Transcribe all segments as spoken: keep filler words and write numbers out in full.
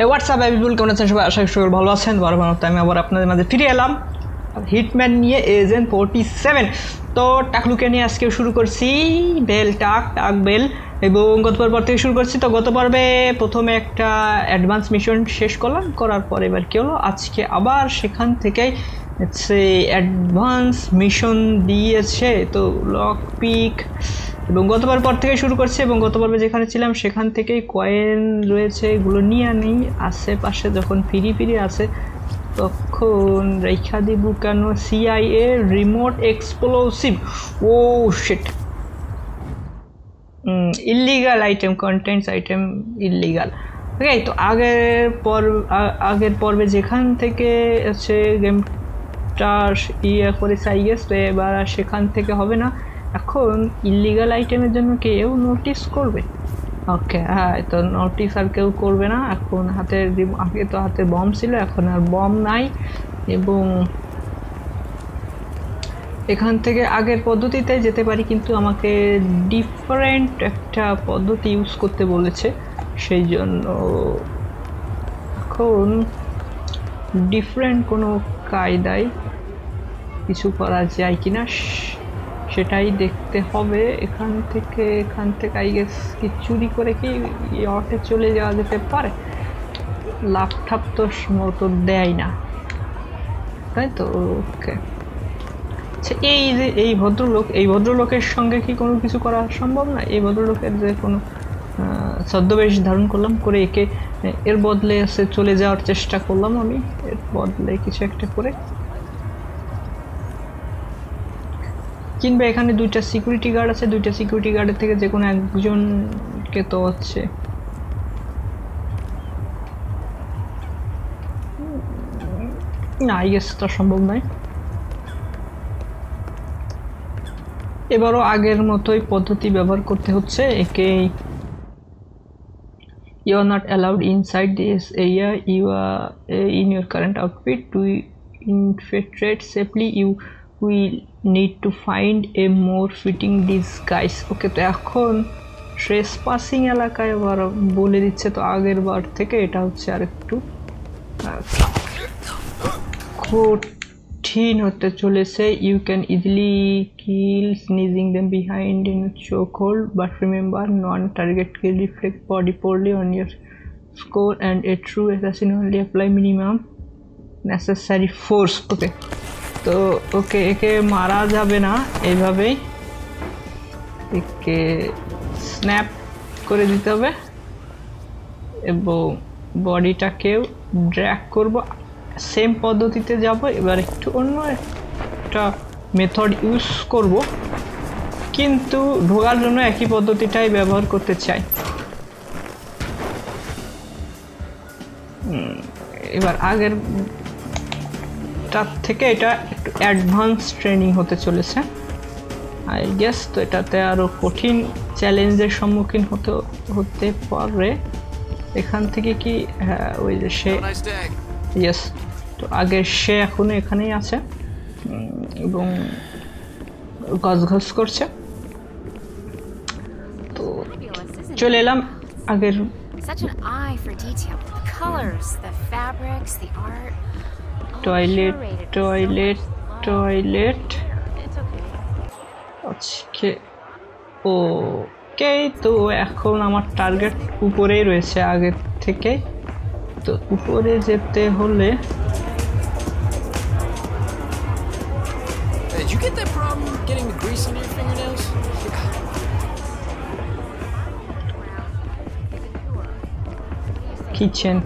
Hey, what's up, people? Come on, let's show you. Show you all the things. Tomorrow, time, our apna the made. Free alarm. Hitman, ye agent forty-seven. So, tackle ke niye aske shuru korsi bell tack tack bell. এবং গতবার পর থেকে শুরু করছি। তো গত পর্বে প্রথমে একটা অ্যাডভান্স মিশন শেষ করলাম, করার পর এবার কি হলো আজকে আবার সেখান থেকেই সেই অ্যাডভান্স মিশন দিয়েছে। তো লক পিক এবং গতবার পর থেকে শুরু করছি এবং গত পর্বে যেখানে ছিলাম সেখান থেকেই কয়েন রয়েছে, এগুলো নিয়ে আনি। আশেপাশে যখন ফিরি ফিরি আসে তখন রেখা দিব কেন? সিআইএ রিমোট এক্সপ্লোসিভ, ও shit. Illegal item contents item illegal okay. तो आगे पर आगे पर যেখান থেকে আছে গেমটা ইয়া করে সাইগেস, তো এবার সেখান থেকে হবে না। এখন ইল্লিগাল আইটেমের জন্য কেউ নোটিস করবে? ওকে হ্যাঁ, তো নোটিস আর কেউ করবে না এখন। হাতের আগে তো হাতে বম ছিল, এখন আর বম নাই। এবং এখান থেকে আগের পদ্ধতিতে যেতে পারি, কিন্তু আমাকে ডিফারেন্ট একটা পদ্ধতি ইউজ করতে বলেছে, সেই জন্য এখন ডিফারেন্ট কোনো কায়দায় কিছু করা যায় কি না সেটাই দেখতে হবে। এখান থেকে এখান থেকে আই গেস কি চুরি করে কি অটে চলে যাওয়া যেতে পারে? লাপঠাপ তো মতো দেয় না, তাই তো। ওকে আচ্ছা, এই যে এই ভদ্রলোক, এই ভদ্রলোকের সঙ্গে কি কোনো কিছু করা সম্ভব না? এই ভদ্রলোকের যে কোনো ছদ্মবেশ ধারণ করলাম করে একে এর বদলে সে চলে যাওয়ার চেষ্টা করলাম আমি, এর বদলে কিছু একটা করে। কিংবা এখানে দুইটা সিকিউরিটি গার্ড আছে, দুইটা সিকিউরিটি গার্ডের থেকে যে কোনো একজনকে তো হচ্ছে না, আই গেস তা সম্ভব নয়। এবারও আগের মতোই পদ্ধতি ব্যবহার করতে হচ্ছে একে। You are not allowed inside this area, you are in your current outfit to infiltrate safely, you will need to find a more fitting disguise. Okay, তো এখন ট্রেসপাসিং এলাকায় আবার বলে দিচ্ছে, তো আগের বার থেকে এটা হচ্ছে আর একটু কঠিন হতে চলেছে। You can easily kill sneezing them behind in a chokehold, but remember non-target kill reflect body poorly on your score and a true assassin only apply minimum necessary force. Okay, to okay eke mara jabe na eibhabei eke snap kore dite hobe ebong body ta ke drag korbo same poddhotite jabo. Ebar ekটু onno ekta method use করব, কিন্তু ঢোকার জন্য একই পদ্ধতিটাই ব্যবহার করতে চাই। এবার আগের তার থেকে এটা একটু অ্যাডভান্স ট্রেনিং হতে চলেছে আই গেস। তো এটাতে আরও কঠিন চ্যালেঞ্জের সম্মুখীন হতে হতে পারে। এখান থেকে কি হ্যাঁ ওই যে সে ইয়েস, তো আগে সে এখনও এখানেই আছে এবং গজঘস করছে। তো চলে এলাম আগের। টয়লেট টয়লেট টয়লেট আজকে ওকে। তো এখন আমার টার্গেট উপরেই রয়েছে আগের থেকে, তো উপরে যেতে হলে কিচেন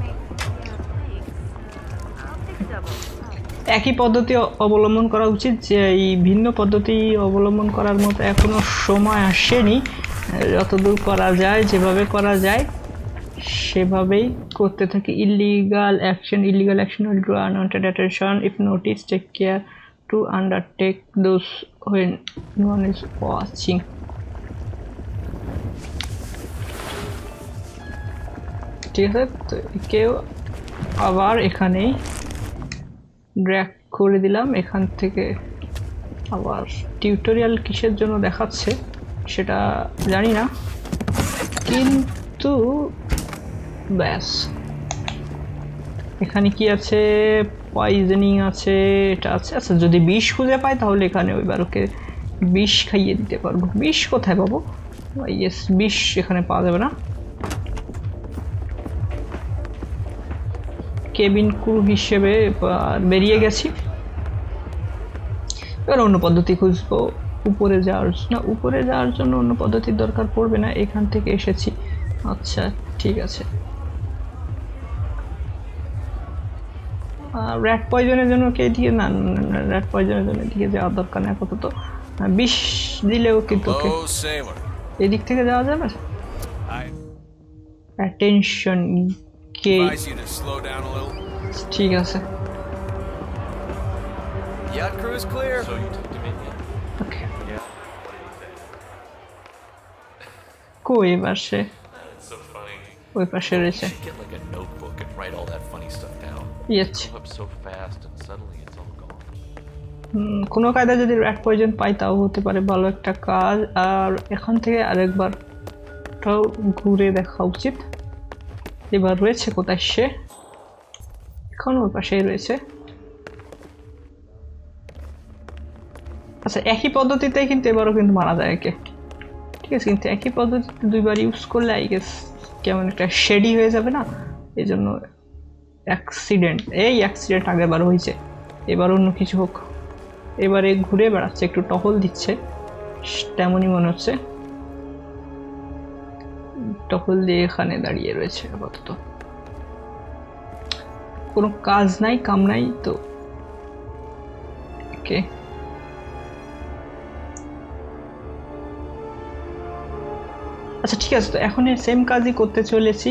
একই পদ্ধতি অবলম্বন করা উচিত। যে এই ভিন্ন পদ্ধতি অবলম্বন করার মতো এখনো সময় আসেনি, যতদূর করা যায় যেভাবে করা যায় সেভাবেই করতে থাকি। Illegal action, illegal action will draw unwanted attention if notice, take care to undertake those when no one is watching. ঠিক আছে, তো কেউ আবার এখানেই ড্র্যাগ করে দিলাম। এখান থেকে আবার টিউটোরিয়াল কিসের জন্য দেখাচ্ছে সেটা জানি না, কিন্তু ব্যাস এখানে কি আছে পয়জনিং আছে এটা আছে আচ্ছা যদি বিষ খুঁজে পাই তাহলে এখানে ওইবার ওকে বিষ খাইয়ে দিতে পারবো বিষ কোথায় পাবো यस বিষ এখানে পাওয়া যাবে না কেবিন ক্রু হিসেবে বেরিয়ে গেছি এবার অন্য পদ্ধতি খুঁজবো উপরে যাওয়ার না উপরে যাওয়ার জন্য অন্য পদ্ধতির দরকার পড়বে না এখান থেকে এসেছি আচ্ছা ঠিক আছে rat poison এর জন্য কে দিয়ে না rat poison এর জন্য দিকে যাওয়া দরকার না আপাতত বিশ দিলেও কিন্তু ওকে এই দিক থেকে যাওয়া যাবে attention কে ঠিক আছে yacht crew is clear okay কই পাশে ওই পাশে রয়েছে Yes. So fast and suddenly it's all gone. Hmm. কোনো কায়দা যদি rat poison পাই তাও হতে পারে ভালো একটা কাজ আর এখন থেকে আরেকবার তাও ঘুরে দেখা উচিত এবার রয়েছে কোথায় সে এখন ওর পাশেই রয়েছে আচ্ছা একই পদ্ধতিতে কিন্তু এবারও কিন্তু মারা যায় কে ঠিক আছে কিন্তু একই পদ্ধতিতে দুইবার ইউজ করলে আই গেস কেমন একটা শেডি হয়ে যাবে না এজন্য Accident. Hey, accident. आगे बार हुई चे. ये बार उन्होंने किसी होक. ये बार एक घुरे बड़ा चे एक टॉहल दिच्छे. स्टेमोनी मनोज से. टॉहल दे खाने दाढ़ी रहे चे बात तो. कोनो काज नहीं काम नहीं तो. ओके. আচ্ছা ঠিক আছে তো এখন এই সেম কাজই করতে চলেছি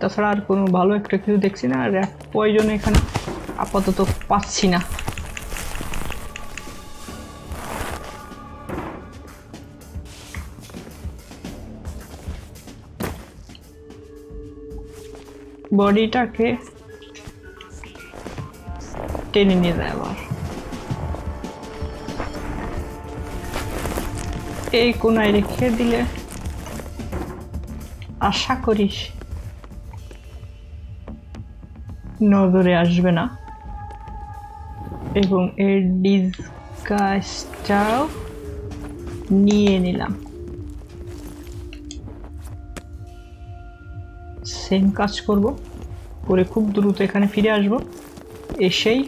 তাছাড়া আর কোনো ভালো একটা কিছু দেখছি না আর পয়জন এখানে আপাতত পাচ্ছি না বডিটাকে টেনে নিয়ে যায় আবার এই কোণায় রেখে দিলে আশা করি নজরে আসবে না এবং এই ডিসগাইজটাও নিয়ে নিলাম সেম কাজ করব পরে খুব দ্রুত এখানে ফিরে আসব এসেই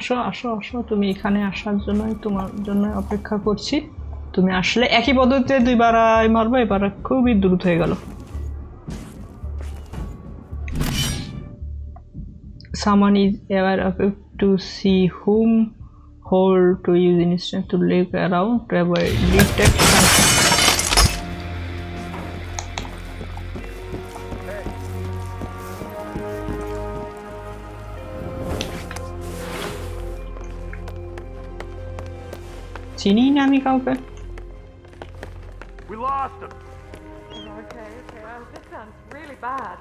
আসো আসো আসো তুমি এখানে আসার জন্য তোমার জন্য অপেক্ষা করছি তুমি আসলে একই পদ্ধতিতে দুইবার আই মারবে এবারে খুবই দ্রুত হয়ে গেল someone is aware of it to see whom hold to use instant to look around to avoid detection We lost him. Okay, okay. Well, this sounds really bad.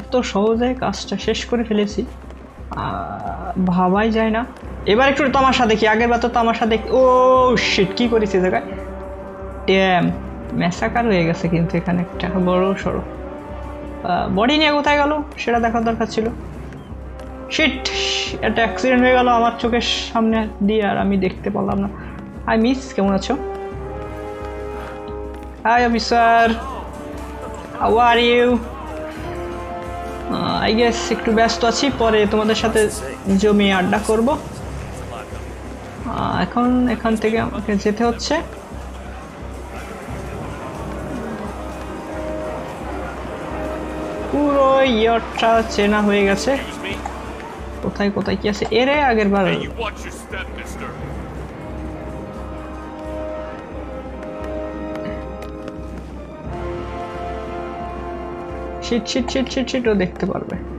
এত সহজে কাজটা শেষ করে ফেলেছি ভাবাই যায় না এবার একটু তামাশা দেখি আগেরবার তো তামাশা দেখি ও শিট কি করেছে জায়গায় ড্যাম ম্যাসাকার হয়ে গেছে কিন্তু এখানে একটা বড় সরো বডি নিয়ে কোথায় গেল সেটা দেখার দরকার ছিল Shit! At accident হয়ে গেল আমার চোখের সামনে দিয়ে আর আমি দেখতে পেলাম না আই মিস কেমন আছো hi officer how are you I guess একটু ব্যস্ত আছি পরে তোমাদের সাথে জমি আড্ডা করব এখন এখান থেকে আমাকে যেতে হচ্ছে পুরো ইয়টটা চেনা হয়ে গেছে কোথায় কোথায় কি আছে এরে আগেরবার ছিট ছিট ছিট ছিট ছিট ও দেখতে পারবে আচ্ছা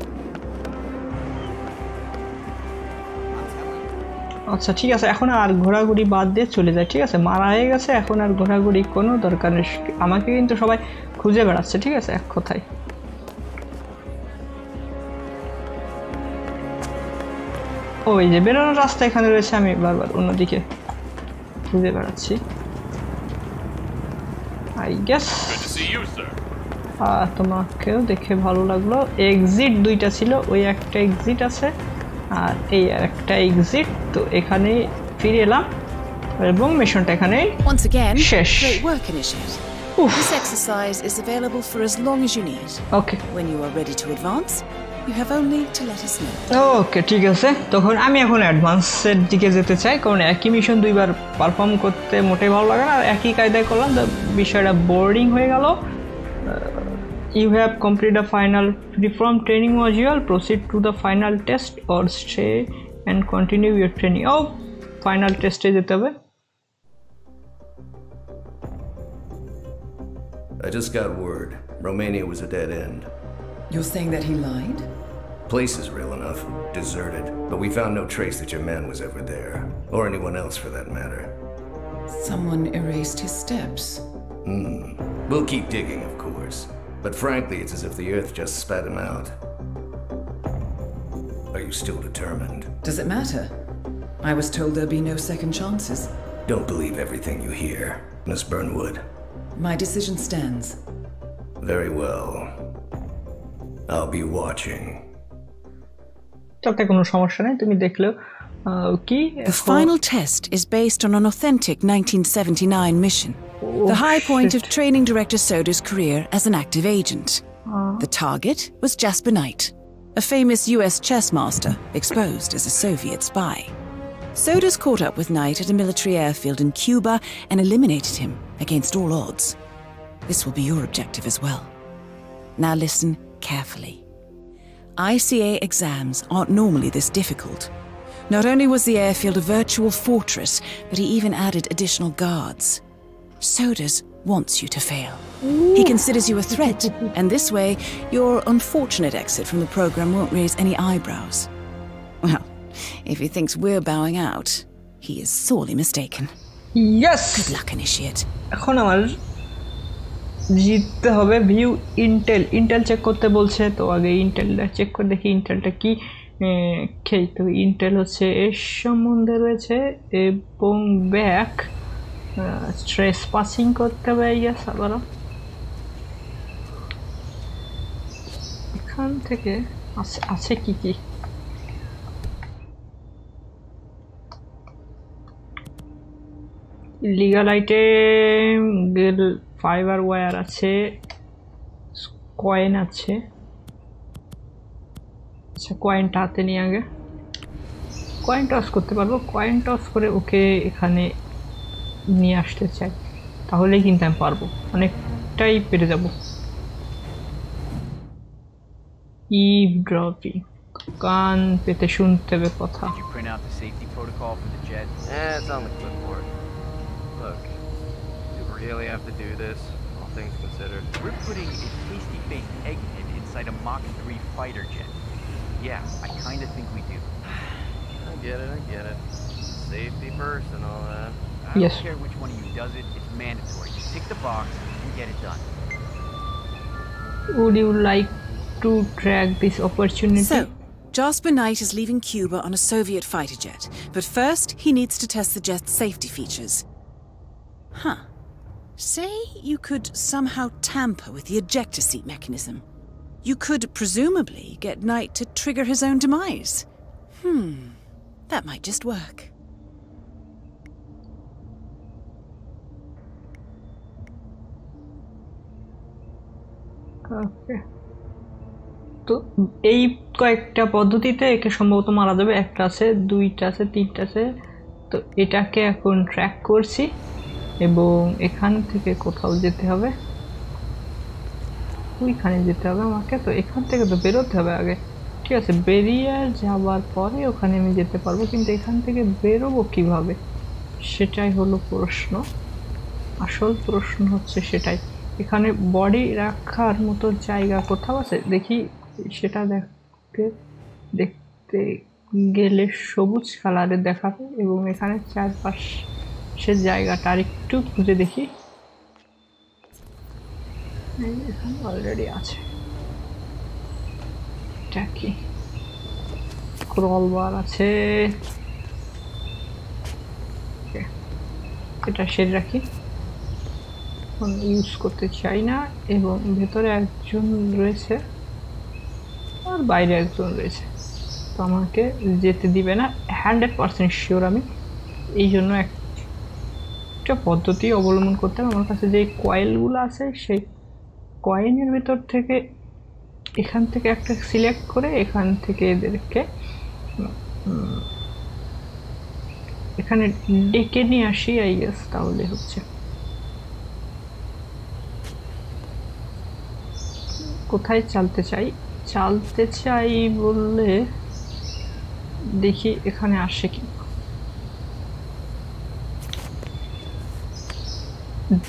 ঠিক আছে এখন আর ঘোরাঘুরি বাদ দিয়ে চলে যায় ঠিক আছে মারা হয়ে গেছে এখন আর ঘোরাঘুরি কোনো দরকার নেই আমাকে কিন্তু সবাই খুঁজে বেড়াচ্ছে ঠিক আছে এক কথায় ওই যে বেরোনোর রাস্তা এখানে রয়েছে আমি বারবার অন্যদিকে ঘুরে বেড়াচ্ছি আই গেস তোমাকেও দেখে ভালো লাগলো এক্সিট দুইটা ছিল ওই একটা এক্সিট আছে আর এই একটা এক্সিট তো এখানে ফিরে এলাম এবং মিশনটা এখানে once again great work initiated this exercise is available for as long as you need okay when you are ready to advance you have only to let us know okay ঠিক আছে তখন আমি এখন অ্যাডভান্সের দিকে যেতে চাই কারণ একই মিশন দুইবার পারফর্ম করতে মোটেই ভালো লাগে না আর একই কায়দায় করলাম বিষয়টা বোরিং হয়ে গেল You have completed the final reform training module. Proceed to the final test or stay and continue your training. Oh, final test is it? I just got word. Romania was a dead end. You're saying that he lied? Place is real enough, deserted, but we found no trace that your man was ever there, or anyone else for that matter. Someone erased his steps. Hmm. We'll keep digging, of course. But frankly, it's as if the earth just spat him out. Are you still determined? Does it matter? I was told there'd be no second chances. Don't believe everything you hear, Miss Burnwood. My decision stands. Very well. I'll be watching. The final test is based on an authentic nineteen seventy-nine mission. The high point of training director Soda's career as an active agent. The target was Jasper Knight, a famous U S chess master exposed as a Soviet spy. Soda's caught up with Knight at a military airfield in Cuba and eliminated him against all odds. This will be your objective as well. Now listen carefully. I C A exams aren't normally this difficult. Not only was the airfield a virtual fortress, but he even added additional guards. Sodas wants you to fail. He considers you a threat, and this way, your unfortunate exit from the program won't raise any eyebrows. Well, if he thinks we're bowing out, he is sorely mistaken. Yes! Good luck, initiate. এখন আমার জিততে হবে view Intel Intel check করতে বলছে তো আগে ইন্টেলটা check করে দেখি ইন্টেলটা কি খেই তো ইন্টেল হচ্ছে এর সম্বন্ধে রয়েছে এবং ব্যাক stress passing करते हुए ये सारा इखान थे के आसे आसे की की illegal item girl fiber wire आचे coin आचे अच्छा coin टाते नहीं आगे coin toss करते बालो coin toss करे ओके इखाने নিয়ে আসতে চাই তাহলেই কিন্তু আমি পারবো অনেকটাই পেরে যাব ইভ ড্রপিং কান পেতে শুনতে হবে কথা I don't yes. care which one of you does it, it's mandatory. You tick the box and get it done. Would you like to drag this opportunity? So, Jasper Knight is leaving Cuba on a Soviet fighter jet, but first he needs to test the jet's safety features. Huh. Say you could somehow tamper with the ejector seat mechanism. You could presumably get Knight to trigger his own demise. Hmm. That might just work. Okay. তো এই কয়েকটা পদ্ধতিতে একে সম্ভবত মারা যাবে একটা আছে দুইটা আছে তিনটা আছে তো এটাকে এখন ট্র্যাক করছি এবং এখান থেকে কোথাও যেতে হবে ওইখানে যেতে হবে আমাকে তো এখান থেকে তো বেরোতে হবে আগে ঠিক আছে বেরিয়ে যাওয়ার পরে ওখানে আমি যেতে পারবো কিন্তু এখান থেকে বেরোবো কিভাবে সেটাই হলো প্রশ্ন আসল প্রশ্ন হচ্ছে সেটাই এখানে বডি রাখার মতো জায়গা কোথাও আছে দেখি সেটা দেখতে দেখতে গেলে সবুজ কালারে দেখাবে এবং এখানে চারপাশে জায়গাটা আরেকটু খুঁজে দেখি এখানে অলরেডি আছে এটা কি ক্রল বার আছে এটা শেড রাখি কোন ইউজ করতে চাই না এবং ভিতরে একজন রয়েছে আর বাইরে একজন রয়েছে তো আমাকে যেতে দিবে না one hundred percent শিওর আমি এইজন্য একটা পদ্ধতি অবলম্বন করতে হবে আমার কাছে যে কয়েলগুলো আছে সেই কয়েনের ভিতর থেকে এখান থেকে একটা সিলেক্ট করে এখান থেকে এদেরকে এখানে ডেকে নিয়ে আসি আই গেস তাহলে হচ্ছে কোথায় চলতে চাই চলতে চাই বললে দেখি এখানে আসে কি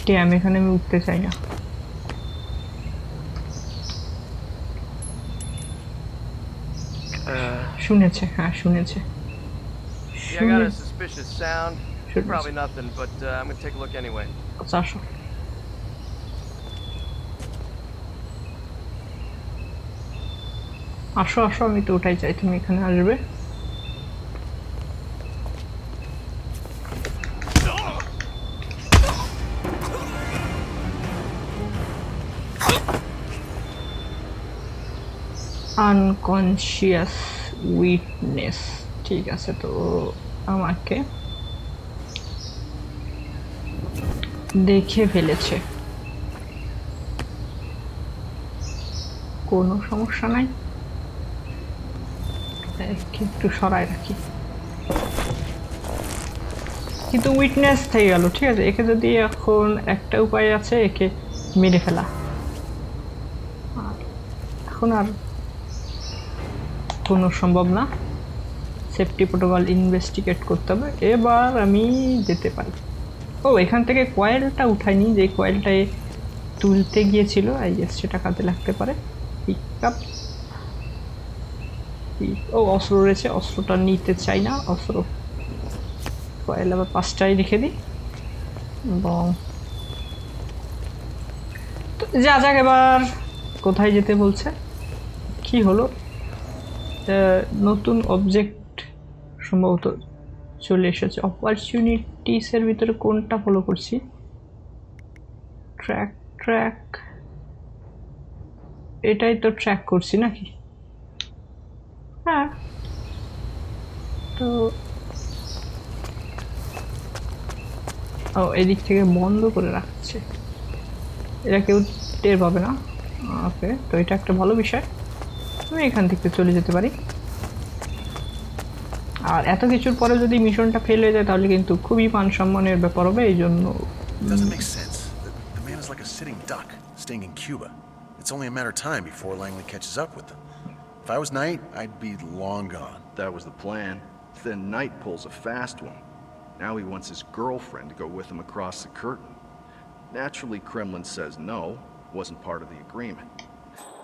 ড্যাম এখানে আমি উঠতে চাই না শুনেছে হ্যাঁ শুনেছে Yeah, I got a suspicious sound. Should Probably be. nothing, but uh, I'm gonna take a look anyway. Sasha. Asho, asho, I'm going to take you to Unconscious witness. ठीक है तो हम आके देखे फेले छे कोनो समस्या नहीं किंतु सराय रखी किंतु विटनेस थे गलो ठीक है एके जदि एखन एकटा उपाय आछे एके मेरे फेला एखन आर कोनो सम्भव ना Safety protocol investigate করতে হবে এবার আমি যেতে পারি ও এখান থেকে কয়েলটা উঠাইনি যে কয়েলটা তুলতে গিয়েছিল আই গেস সেটা কাজে লাগতে পারে পিকআপ ও অস্ত্র রয়েছে অস্ত্রটা নিতে চাই না অস্ত্র কয়েল আবার পাঁচটায় রেখে দিই এবং তো যা যাক এবার কোথায় যেতে বলছে কি হলো নতুন অবজেক্ট সম্ভবত চলে এসেছে অপরচুনিটিস এর ভিতরে কোনটা ফলো করছি ট্র্যাক ট্র্যাক এটাই তো ট্র্যাক করছি নাকি হ্যাঁ তো ও এদিক থেকে বন্ধ করে রাখছে এটা কেউ টের পাবে না ওকে তো এটা একটা ভালো বিষয় আমি এখান থেকে চলে যেতে পারি আর এত কিছুর পরে যদি মিশনটা ফেল হয়ে যায় তাহলে কিন্তু খুবই মান সম্মানের ব্যাপার হবে এইজন্য doesn't make sense the man is like a sitting duck staying in Cuba it's only a matter of time before Langley catches up with them if I was Knight I'd be long gone that was the plan then Knight pulls a fast one now he wants his girlfriend to go with him across the curtain naturally Kremlin says no wasn't part of the agreement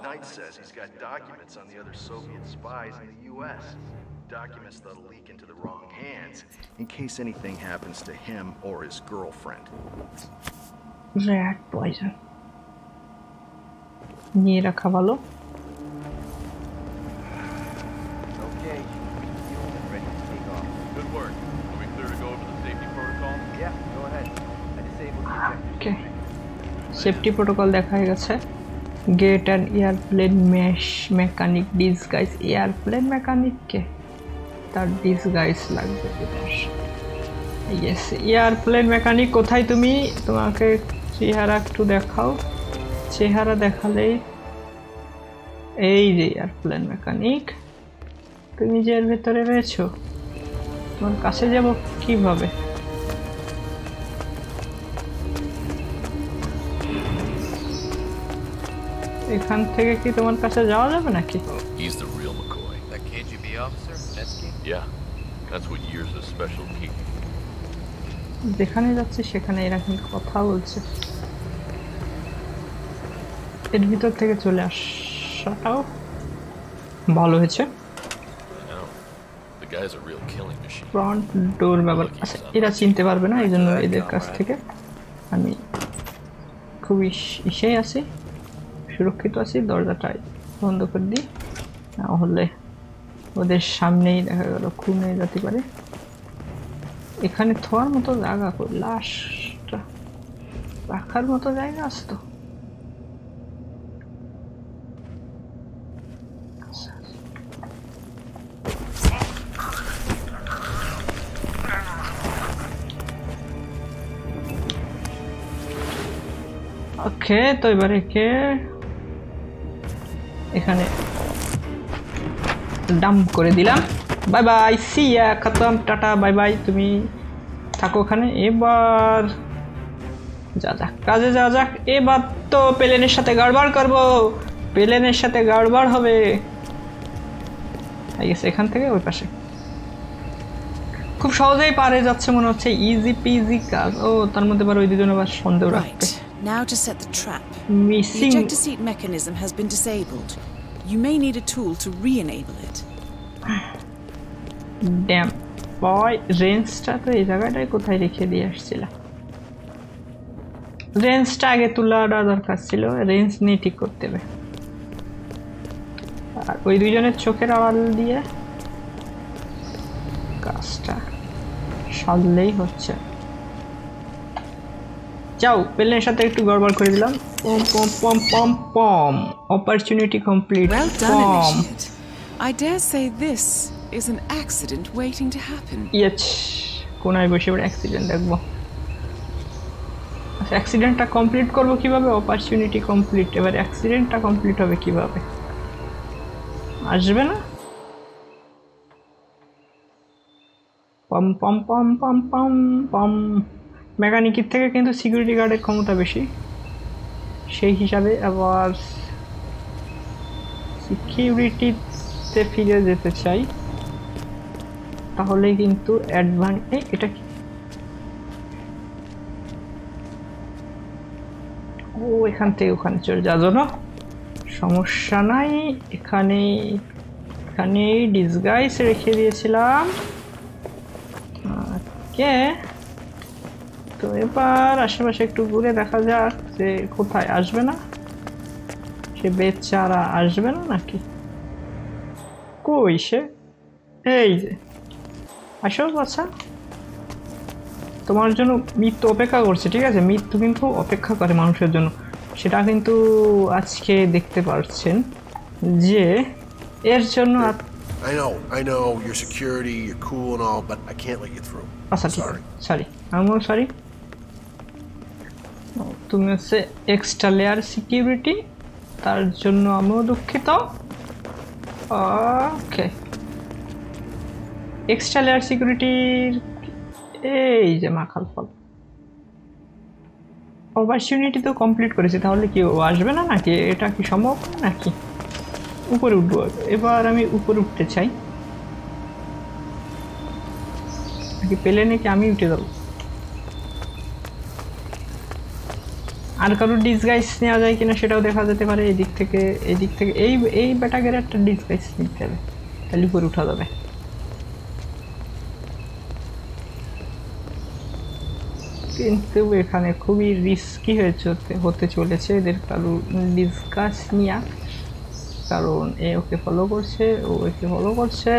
Knight says he's got documents on the other Soviet spies in the U S Documents that'll leak into the wrong hands in case anything happens to him or his girlfriend. Rat poison. Need a cavallo? Okay, you're ready to take off. Good work. Are we clear to go over the safety protocol? Yeah, go ahead. I disabled the ejector. Okay. Safety protocol देखा गया है. Get an airplane mesh mechanic disguise. Airplane mechanic के তার disguise লাগবে yes airplane mechanic কোথায় তুমি তোমাকে চেহারা একটু দেখাও চেহারা দেখালে এই যে এয়ারপ্লেন মেকানিক তুমি যে এর ভিতরে রয়েছো তোমার কাছে যাব কিভাবে এখান থেকে কি তোমার কাছে যাওয়া যাবে নাকি He's the real McCoy. That KGB officer? Yeah, that's what years of special keep. যেখানে যাচ্ছে সেখানে এরা কিন্তু কথা বলছে। এর ভিতর থেকে চলে আসাটাও ভালো হয়েছে। The guy's a real killing machine. Front door ব্যাপার আছে। এরা চিনতে পারবে না এইজন্য এদের কাছ থেকে আমি খুবই ইসেই আছি সুরক্ষিত আছি দরজাটাই বন্ধ করে দিই না হলে ওদের সামনেই দেখা গেল খুন হয়ে যেতে পারে এখানে থর মতো জায়গা কো লাশটা রাখার মতো জায়গা আছে তো ওকে তো এবারে কে এখানে ডাম্প করে দিলাম বাই বাই সি ইয়া খতম টাটা বাই বাই তুমি থাকো ওখানে এবার যা যা কাজে যা যা এবার তো প্লেনের সাথে গড়বড় করব প্লেনের সাথে গড়বড় হবে এই সেখান থেকে ওই পাশে খুব সহজেই পারে যাচ্ছে মনে হচ্ছে ইজি পিজি কাজ ও তার মধ্যে আবার ওই দুজন আবার সন্দেহ রাখতে Now to set the trap. The ejector seat mechanism has been disabled. You may need a tool to re-enable it. Damn. Boy, range ta to ei jaga tai kothay rekhe diye ashchila. Range ta age tula da dorkar chilo, range ni thik korte hobe. Ar oi dui joner choker awal diye kasta sallei hocche. Ciao, pelener sathe ekটু গড়বড় করে দিলাম পম পম পম পম পম opportunity complete well done initiate. I dare say this is an accident waiting to happen yes কোনায় বসে বড় accident দেখব আচ্ছা অ্যাক্সিডেন্টটা complete করব কিভাবে opportunity complete এবারে অ্যাক্সিডেন্টটা কমপ্লিট হবে কিভাবে আসবে না পম পম পম পম পম পম mechanic থেকে কিন্তু সিকিউরিটি গার্ডের ক্ষমতা বেশি সেই হিসাবে আবার সিকিউরিটি তে ফিরে যেতে চাই তাহলে কিন্তু অ্যাডভান্টেজ এটা কি ও এখান থেকে ওখানে চলে যাওয়ার জন্য সমস্যা নাই এখানে এখানে ডিসগাইজ রেখে দিয়েছিলাম ওকে তো এবার আশেপাশে একটু ঘুরে দেখা যাক যে কোথায় আসবে না সে বেচারা আসবে না নাকি কইছে এই যে আসো বাচ্চা তোমার জন্য মৃত্যু অপেক্ষা করছে ঠিক আছে মৃত্যু কিন্তু অপেক্ষা করে মানুষের জন্য সেটা কিন্তু আজকে দেখতে পাচ্ছেন যে এর জন্য I know, I know, your security, you're cool and all, but I can't let you through. Sorry. Sorry. I'm sorry. তুমি সে এক্সট্রা লেয়ার সিকিউরিটি তার জন্য আমিও দুঃখিত ওকে এক্সট্রা লেয়ার সিকিউরিটির এই যে মাখাল ফল অপরচুনিটি তো কমপ্লিট করেছি তাহলে কি আসবে না নাকি এটা কি সম্ভব নাকি উপরে উঠবো এবার আমি উপরে উঠতে চাই নাকি প্লেনে কি আমি উঠে যাব আর কারো ডিসগাইজ নেওয়া যায় কিনা সেটাও দেখা যেতে পারে এই দিক থেকে এই দিক থেকে এই এই ব্যাটাগের একটা ডিসগাইজ নিতে হবে তাহলে উপরে উঠা যাবে কিন্তু এখানে খুবই রিস্কি হয়েছে হতে চলেছে এদের কারো ডিসগাইজ নেওয়া কারণ এ ওকে ফলো করছে ও ওকে ফলো করছে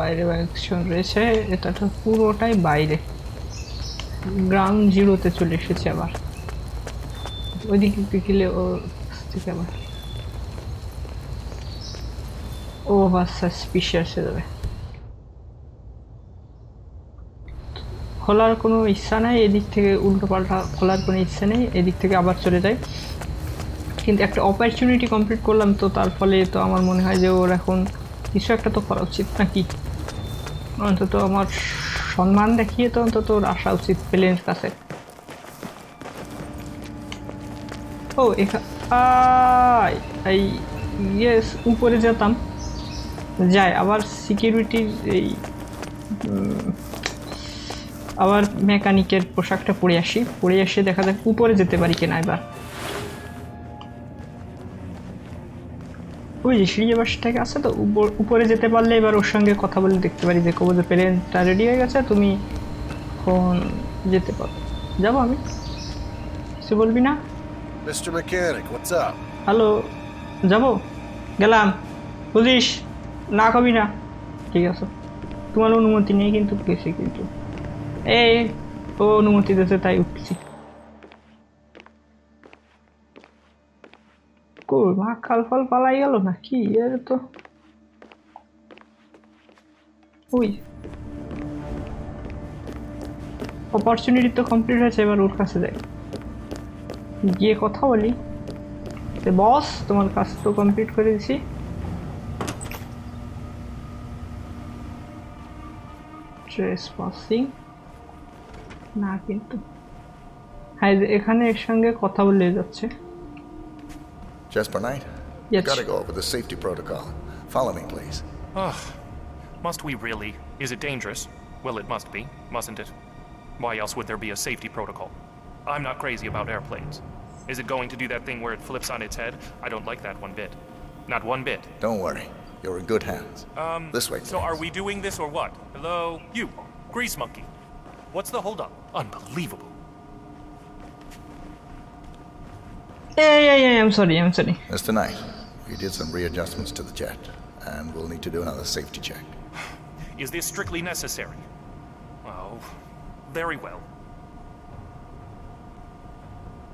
বাইরে অ্যাকশন রয়েছে এটা তো পুরোটাই বাইরে গ্রাউন্ড জিরোতে চলে এসেছে আবার ওইদিকে পিকলে ও ঠিক আবার ও বাস সাসপিশিয়াস হবে খোলার কোনো ইচ্ছা নাই এদিক থেকে উল্টো পাল্টা খোলার কোনো ইচ্ছা নেই এদিক থেকে আবার চলে যায় কিন্তু একটা অপরচুনিটি কমপ্লিট করলাম তো তার ফলে তো আমার মনে হয় যে ওর এখন কিছু একটা তো করা উচিত নাকি অন্তত আমার সম্মান দেখিয়ে তো অন্তত আসা উচিত প্লেনের কাছে ও এই ইয়েস উপরে যেতাম যায় আবার সিকিউরিটির এই আবার মেকানিকের পোশাকটা পরে আসি পরে এসে দেখা যাক উপরে যেতে পারি কিনা এবার ওই যে সিঁড়ি আবার সেটাকে আছে তো উপরে যেতে পারলে এবার ওর সঙ্গে কথা বলে দেখতে পারি যে কবো যে প্লেনটা রেডি হয়ে গেছে তুমি এখন যেতে পারো যাবো আমি কিছু বলবি না mister mechanic what's up hello যাবো গেলাম বুঝিস, না কবি না, ঠিক আছে, তোমার অনুমতি নেই কিন্তু পেয়েছি, কিন্তু এই ও অনুমতি দিয়েছে তাই উঠছি। মা খাল ফাল পালাই গেল না কি এর তো ওই অপরচুনিটি তো কমপ্লিট হয়েছে, এবার ওর কাছে যাই গিয়ে কথা বলি। বস তোমার কাজ তো কমপ্লিট করে দিছি, ট্রেসপাসিং না কিন্তু, হ্যাঁ এখানে এর সঙ্গে কথা বলে যাচ্ছে। Jasper Knight, yes. Gotta go over the safety protocol. Follow me, please. Ugh. Must we really? Is it dangerous? Well, it must be, mustn't it? Why else would there be a safety protocol? I'm not crazy about airplanes. Is it going to do that thing where it flips on its head? I don't like that one bit. Not one bit. Don't worry. You're in good hands. Um, this way, please. So are we doing this or what? Hello? You, grease monkey. What's the holdup? Unbelievable. Yeah, yeah, yeah, I'm sorry, I'm sorry. Mister Knight, we did some readjustments to the jet, and we'll need to do another safety check. Is this strictly necessary? Oh, very well.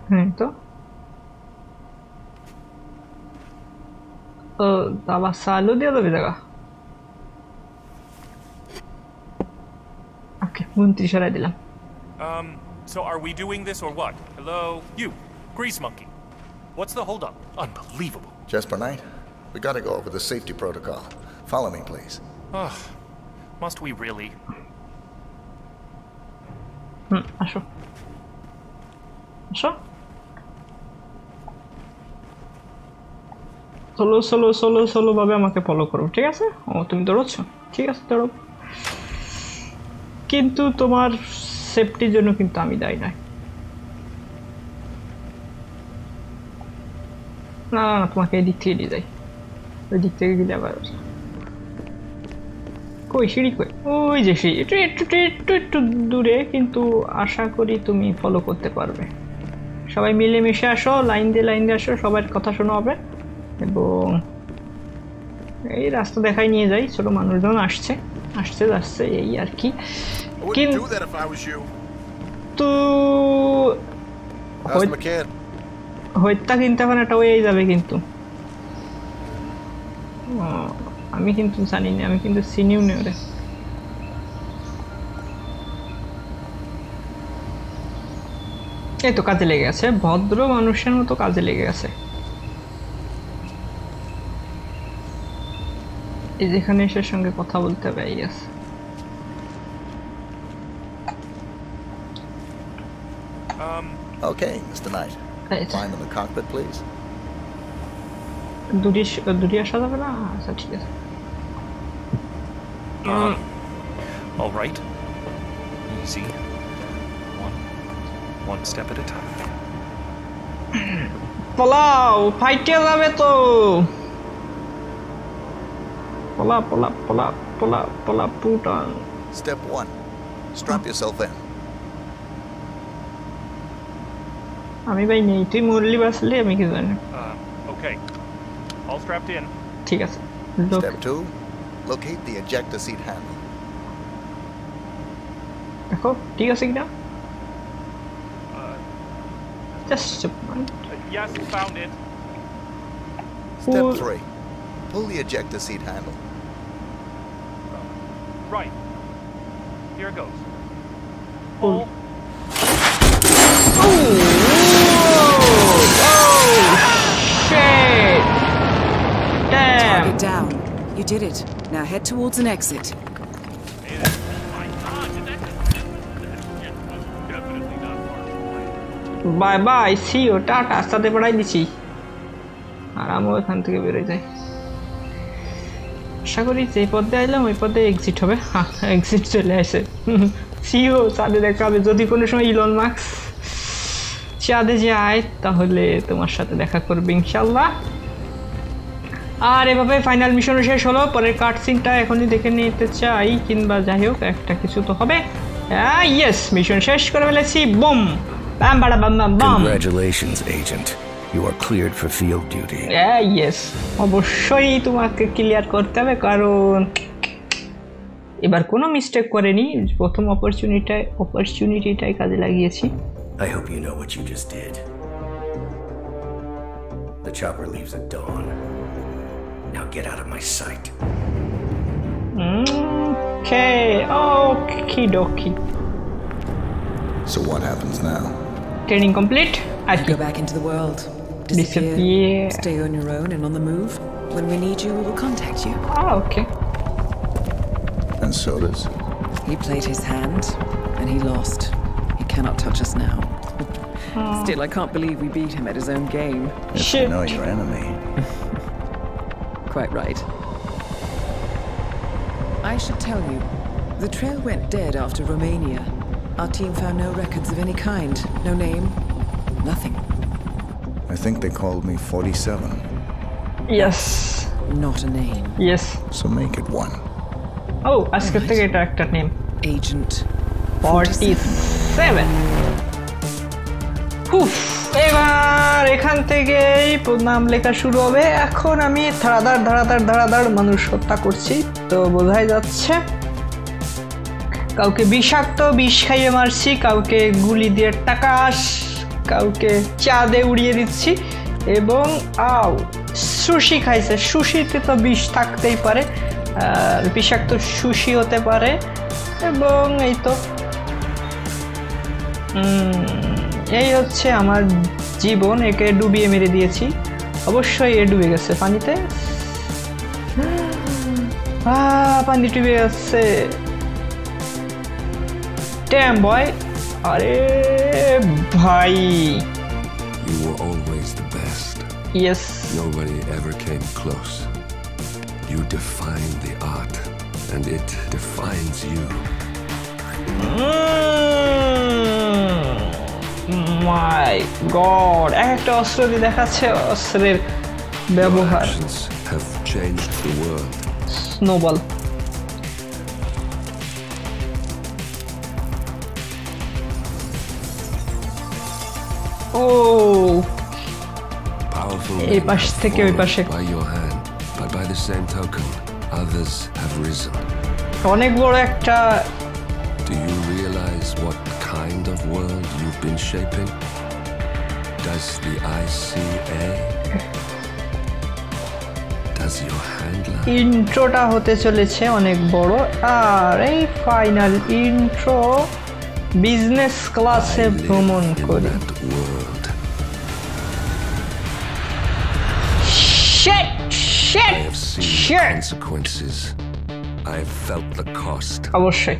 Pronto? Oh, dava salud de vida. Okay, munti shara dilam. Um, so are we doing this or what? Hello, you, grease monkey. What's the holdup? Unbelievable. Jasper Knight, we gotta go over the safety protocol. Follow me, please. Ugh. Must we really? Hmm, asho. Asho? Solo, solo, solo, solo, babe, amake follow koro. ঠিক আছে? ও তুমি দৌড়াচ্ছো? ঠিক আছে, দৌড়ো। কিন্তু তোমার সেফটির জন্য কিন্তু আমি দায়ী না। না না তোমাকে এদিক থেকে নিয়ে যাই, ওই দিক থেকে গেলে আবার কই সিঁড়ি কই, ওই যে সিঁড়ি একটু একটু একটু একটু দূরে, কিন্তু আশা করি তুমি ফলো করতে পারবে। সবাই মিলেমিশে আসো, লাইন দিয়ে লাইন দিয়ে আসো, সবার কথা শোনা হবে। এবং এই রাস্তা দেখাই নিয়ে যাই, ছোটো মানুষজন আসছে আসছে যাচ্ছে এই আর কি। কিন্তু হত্যা কিন্তু এখন একটা ওয়েই যাবে, কিন্তু আমি কিন্তু জানি না, আমি কিন্তু চিনিও নেই ওরে। এই তো কাজে লেগে গেছে, ভদ্র মানুষের মতো কাজে লেগে গেছে। এই যেখানে এসের সঙ্গে কথা বলতে হবে, এই আছে okay mister knight. Climb in the cockpit, please. Do this, do this, shut up, na. Such is. Um. All right. Easy. One, one step at a time. Pola, fight your way to. Pola, pola, pola, pola, pola, put on. Step one. Strap yourself in. আমি ভাই নেই, তুই মরলি বাঁচলি আমি কি জানি। Okay all স্ট্র্যাপড in, ঠিক আছে। Step two, locate the ejector seat handle. দেখো ঠিক আছে কিনা, just a point. Yes found it. Step three, pull the ejector seat handle. Right, here goes. Pull. Target down. You did it. Now head towards an exit. Bye bye. See you. Tata. Sade padai dichi. আর আমি ওখান থেকে বেরিয়ে যাই। আশা করি যে পথে আইলাম ওই পথে এক্সিট হবে। হ্যাঁ এক্সিট চলে আসে। সি ইউ সাদে দেখা হবে, যদি কোনো সময় ইলন মাস্ক চাঁদে যায় তাহলে তোমার সাথে দেখা করবে ইনশাল্লাহ। আর এভাবে ফাইনাল মিশনও শেষ হলো। পরের কাট সিনটা এখনই দেখে নিতে চাই, কিংবা যাই হোক একটা কিছু তো হবে। ইয়েস মিশন শেষ করে ফেলেছি, বুম বাম বাড়া বাম বাম বাম। Congratulations, Agent. You are cleared for field duty. Ah, yes. অবশ্যই তোমাকে ক্লিয়ার করতে হবে কারণ এবার কোনো মিস্টেক করেনি প্রথম অপরচুনিটিটাই অপরচুনিটিটাই কাজে লাগিয়েছি. I hope you know what you just did. The chopper leaves at dawn. Now get out of my sight. Okay. Okie dokie. So what happens now? Training complete. I go back into the world. Disappear. Disappear. Stay on your own and on the move. When we need you, we will contact you. Ah, okay. And Sodas? He played his hand, and he lost. He cannot touch us now. Oh. Still, I can't believe we beat him at his own game. If Shit. You know your enemy. Quite right. I should tell you, the trail went dead after Romania. Our team found no records of any kind. No name. Nothing. I think they called me forty-seven. Yes. Not a name. Yes. So make it one. Oh, I skipped the character name. Agent forty-seven. Oof. এবার এখান থেকেই নাম লেখা শুরু হবে. এখন আমি ধারাদার ধারাদার ধারাদার মানুষ হত্যা করছি তো বোঝাই যাচ্ছে. কাউকে বিষাক্ত বিষ খাইয়ে মারছি, কাউকে গুলি দিয়ে টাকাশ, কাউকে চা দিয়ে উড়িয়ে দিচ্ছি এবং আও সুশি খাইছে. সুশিতে তো বিষ থাকতেই পারে, আর বিষাক্ত সুশি হতে পারে এবং এই তো এই হচ্ছে আমার জীবন. একে ডুবিয়ে মেরে দিয়েছি, অবশ্যই এ ডুবে গেছে পানিতে. পানি ডুবে গেছে. Damn boy. আরে ভাই. You were always the best. Yes. Nobody ever came close. You define the art and it defines you. Mm. My god. একটা অস্ত্র দিয়ে দেখাচ্ছে অস্ত্রের ব্যবহার. Have changed the world. Snowball. Oh. Powerful. Hey, pass theke oi pashe. By your hand, but by the same token, others have risen. Onek boro ekta. Do you realize what kind of world you've been shaping? Does the I C A? Does your handler? Intro ta hote choleche onek boro. Are ei final intro. Business ক্লাসে ভ্রমণ করি. অবশ্যই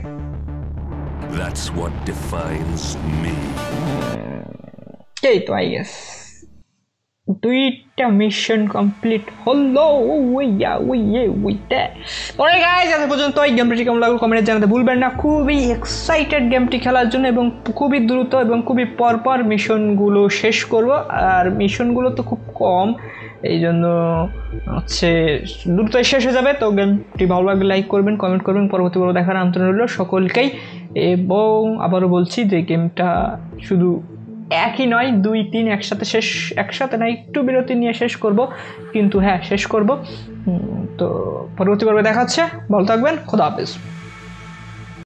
এই তো I guess দুইটা mission complete হলো. ওইয়া ওইয়ে ওইটা পরে গাইজ আজ পর্যন্ত এই গেমটি কেমন লাগলো কমেন্টে জানাতে ভুলবেন না. খুবই এক্সাইটেড গেমটি খেলার জন্য এবং খুবই দ্রুত এবং খুবই পরপর মিশনগুলো শেষ করব. আর মিশনগুলো তো খুব কম, এই জন্য হচ্ছে দ্রুতই শেষ হয়ে যাবে. তো গেমটি ভালো লাগলে লাইক করবেন, কমেন্ট করবেন. পরবর্তী বড় দেখার আমন্ত্রণ রইল সকলকেই. এবং আবারও বলছি যে গেমটা শুধু একই নয়, দুই তিন একসাথে শেষ একসাথে না, একটু বিরতি নিয়ে শেষ করব, কিন্তু হ্যাঁ শেষ করব. তো পরবর্তী পর্বে দেখা হচ্ছে. ভালো থাকবেন, খোদা হাফেজ.